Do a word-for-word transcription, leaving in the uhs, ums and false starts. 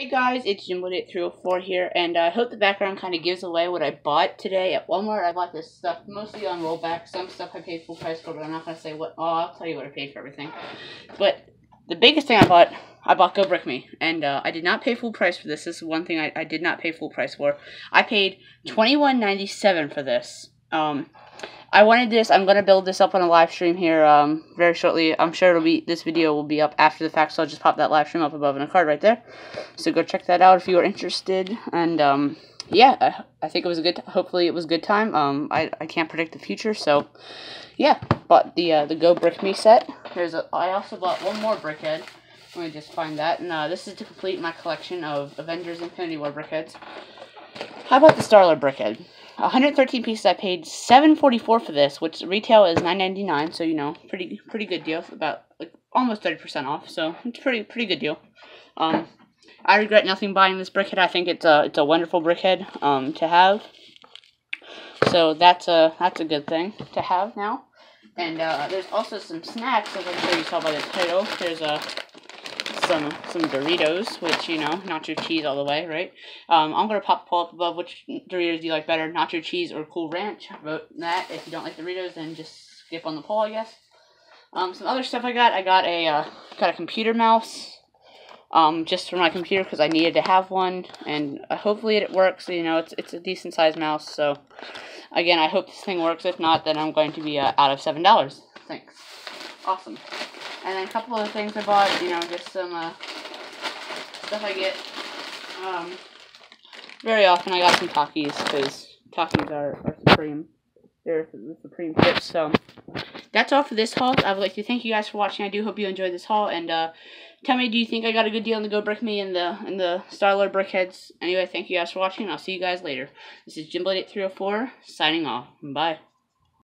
Hey guys, it's Djinnblade eight three oh four here, and I uh, hope the background kind of gives away what I bought today at Walmart. I bought this stuff mostly on rollback. Some stuff I paid full price for, but I'm not going to say what. Oh, I'll tell you what I paid for everything. But the biggest thing I bought, I bought Go Brick Me, and uh, I did not pay full price for this. This is one thing I, I did not pay full price for. I paid twenty-one ninety-seven for this. Um, I wanted this. I'm going to build this up on a live stream here um, very shortly. I'm sure it'll be this video will be up after the fact, so I'll just pop that live stream up above in a card right there. So go check that out if you are interested. And um, yeah, I, I think it was a good. Hopefully, it was a good time. Um, I I can't predict the future, so yeah. Bought the uh, the Go Brick Me set. There's a. I also bought one more BrickHeadz. Let me just find that. And uh, this is to complete my collection of Avengers Infinity War BrickHeadz. How about the Star-Lord BrickHeadz? one hundred thirteen pieces. I paid seven forty-four for this, which retail is nine ninety-nine, so you know, pretty pretty good deal. About like almost thirty percent off, so it's pretty pretty good deal. Um, I regret nothing buying this BrickHeadz. I think it's a it's a wonderful BrickHeadz um to have. So that's a that's a good thing to have now. And uh, there's also some snacks, as I'm sure you saw by the title. There's a Some, some Doritos, which, you know, nacho cheese all the way, right? Um, I'm going to pop a poll up above which Doritos do you like better, nacho cheese or Cool Ranch. Vote that. If you don't like Doritos, then just skip on the poll, I guess. Um, some other stuff I got, I got a, uh, got a computer mouse, um, just for my computer because I needed to have one, and uh, hopefully it works. You know, it's, it's a decent-sized mouse, so, again, I hope this thing works. If not, then I'm going to be uh, out of seven dollars. Thanks. Awesome. And then a couple of things I bought, you know, just some uh, stuff I get um, very often. I got some Takis, because Takis are, are supreme. They're the supreme chips, so that's all for this haul. I would like to thank you guys for watching. I do hope you enjoyed this haul, and uh, tell me, do you think I got a good deal on the Go Brick Me and the, and the Star-Lord BrickHeadz? Anyway, thank you guys for watching, and I'll see you guys later. This is Djinnblade eight three oh four, signing off. Bye.